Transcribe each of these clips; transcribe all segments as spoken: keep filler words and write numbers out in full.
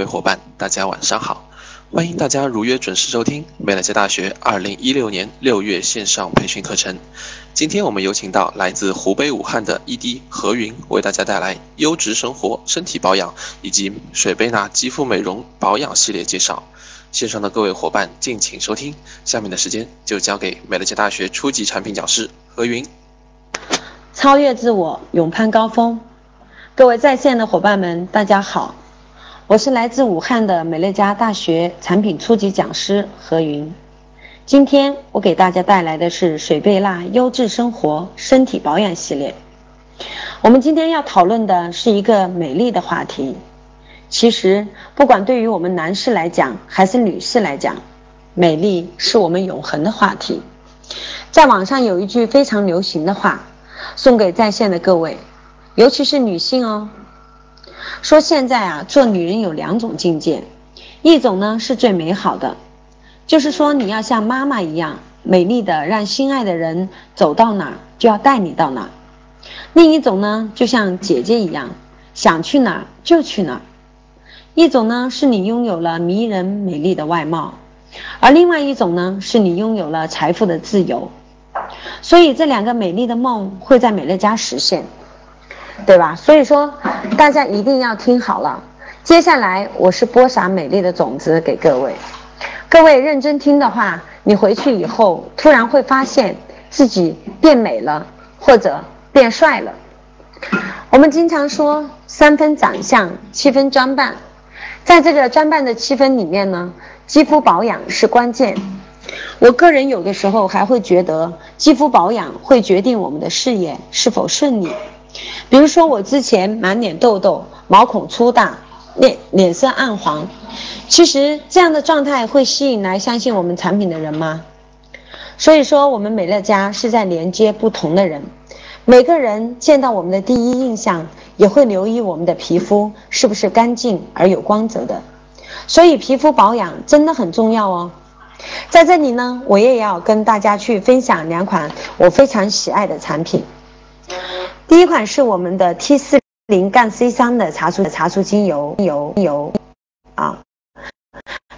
各位伙伴，大家晚上好！欢迎大家如约准时收听美乃滋大学二零一六年六月线上培训课程。今天我们有请到来自湖北武汉的 E D 何云，为大家带来优质生活、身体保养以及水贝纳肌肤美容保养系列介绍。线上的各位伙伴敬请收听。下面的时间就交给美乃滋大学初级产品讲师何云。超越自我，勇攀高峰。各位在线的伙伴们，大家好。我是来自武汉的美乐家大学产品初级讲师何云，今天我给大家带来的是水贝纳优质生活身体保养系列。我们今天要讨论的是一个美丽的话题。其实，不管对于我们男士来讲，还是女士来讲，美丽是我们永恒的话题。在网上有一句非常流行的话，送给在线的各位，尤其是女性哦。说现在啊，做女人有两种境界，一种呢是最美好的，就是说你要像妈妈一样美丽的让心爱的人走到哪儿就要带你到哪儿；另一种呢就像姐姐一样，想去哪儿就去哪儿。一种呢是你拥有了迷人美丽的外貌，而另外一种呢是你拥有了财富的自由。所以这两个美丽的梦会在美乐家实现，对吧？所以说大家一定要听好了，接下来我是播撒美丽的种子给各位，各位认真听的话，你回去以后突然会发现自己变美了，或者变帅了。我们经常说三分长相，七分装扮，在这个装扮的七分里面呢，肌肤保养是关键。我个人有的时候还会觉得肌肤保养会决定我们的事业是否顺利。比如说我之前满脸痘痘，毛孔粗大，脸脸色暗黄，其实这样的状态会吸引来相信我们产品的人吗？所以说我们美乐家是在连接不同的人，每个人见到我们的第一印象也会留意我们的皮肤是不是干净而有光泽的，所以皮肤保养真的很重要哦。在这里呢，我也要跟大家去分享两款我非常喜爱的产品。第一款是我们的 T 四零 C 三 的茶树茶树精油油油啊。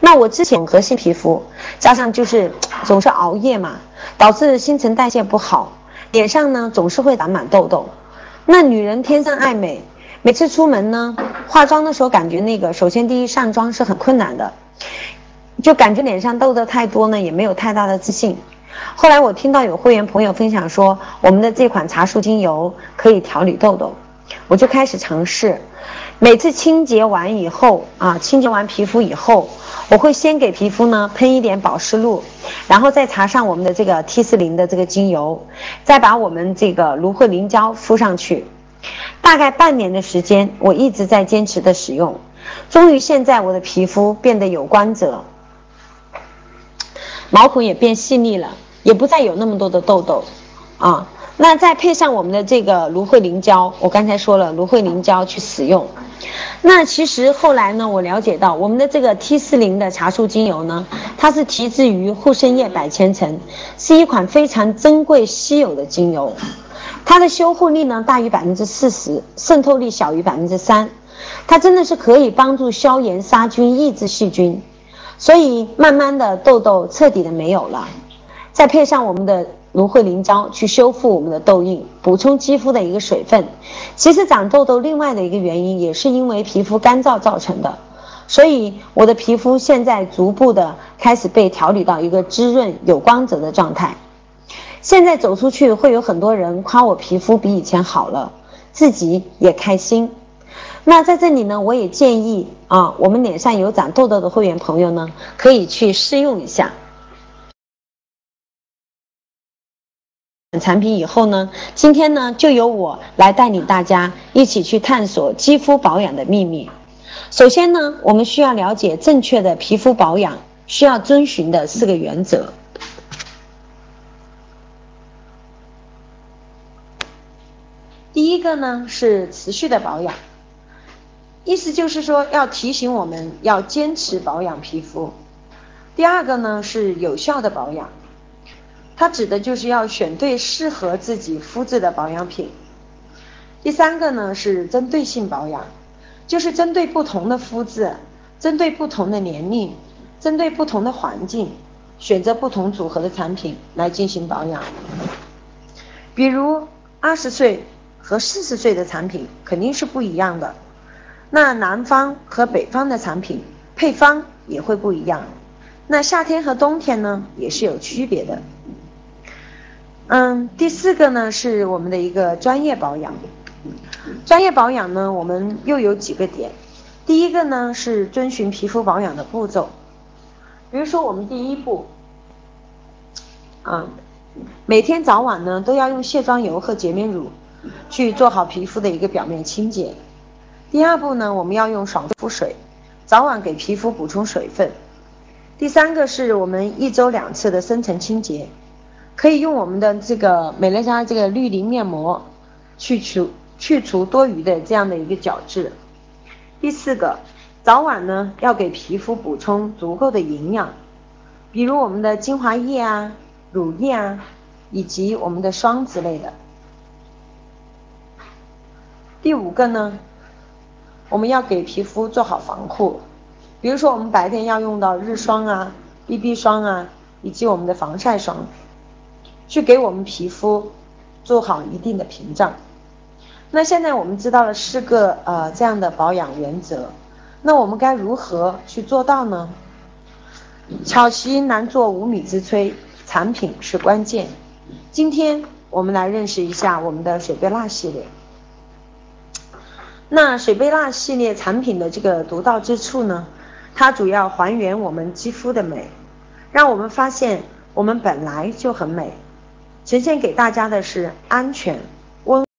那我之前混合性皮肤，加上就是总是熬夜嘛，导致新陈代谢不好，脸上呢总是会长满痘痘。那女人天生爱美，每次出门呢化妆的时候，感觉那个首先第一上妆是很困难的，就感觉脸上痘痘太多呢，也没有太大的自信。后来我听到有会员朋友分享说，我们的这款茶树精油可以调理痘痘，我就开始尝试。每次清洁完以后啊，清洁完皮肤以后，我会先给皮肤呢喷一点保湿露，然后再擦上我们的这个 T 四零 的这个精油，再把我们这个芦荟凝胶敷上去。大概半年的时间，我一直在坚持的使用，终于现在我的皮肤变得有光泽，毛孔也变细腻了，也不再有那么多的痘痘啊。那再配上我们的这个芦荟凝胶，我刚才说了芦荟凝胶去使用。那其实后来呢，我了解到我们的这个 T 四零 的茶树精油呢，它是提制于护参叶百千层，是一款非常珍贵稀有的精油。它的修护力呢大于 百分之四十， 渗透力小于 百分之三， 它真的是可以帮助消炎杀菌，抑制细菌，所以慢慢的痘痘彻底的没有了。再配上我们的芦荟凝胶去修复我们的痘印，补充肌肤的一个水分。其实长痘痘另外的一个原因也是因为皮肤干燥造成的，所以我的皮肤现在逐步的开始被调理到一个滋润有光泽的状态。现在走出去会有很多人夸我皮肤比以前好了，自己也开心。那在这里呢，我也建议啊，我们脸上有长痘痘的会员朋友呢，可以去试用一下产品以后呢，今天呢就由我来带领大家一起去探索肌肤保养的秘密。首先呢，我们需要了解正确的皮肤保养需要遵循的四个原则。第一个呢是持续的保养，意思就是说要提醒我们要坚持保养皮肤。第二个呢是有效的保养，它指的就是要选对适合自己肤质的保养品。第三个呢是针对性保养，就是针对不同的肤质，针对不同的年龄，针对不同的环境，选择不同组合的产品来进行保养。比如二十岁和四十岁的产品肯定是不一样的，那南方和北方的产品配方也会不一样，那夏天和冬天呢也是有区别的。嗯，第四个呢是我们的一个专业保养。专业保养呢，我们又有几个点。第一个呢是遵循皮肤保养的步骤，比如说我们第一步，啊，每天早晚呢都要用卸妆油和洁面乳去做好皮肤的一个表面清洁。第二步呢，我们要用爽肤水，早晚给皮肤补充水分。第三个是我们一周两次的深层清洁，可以用我们的这个美乐家这个绿林面膜去除去除多余的这样的一个角质。第四个，早晚呢要给皮肤补充足够的营养，比如我们的精华液啊、乳液啊，以及我们的霜之类的。第五个呢，我们要给皮肤做好防护，比如说我们白天要用到日霜啊、B B 霜啊，以及我们的防晒霜，去给我们皮肤做好一定的屏障。那现在我们知道了四个呃这样的保养原则，那我们该如何去做到呢？巧习难做无米之炊，产品是关键。今天我们来认识一下我们的水贝蜡系列。那水贝蜡系列产品的这个独到之处呢，它主要还原我们肌肤的美，让我们发现我们本来就很美，呈现给大家的是安全、温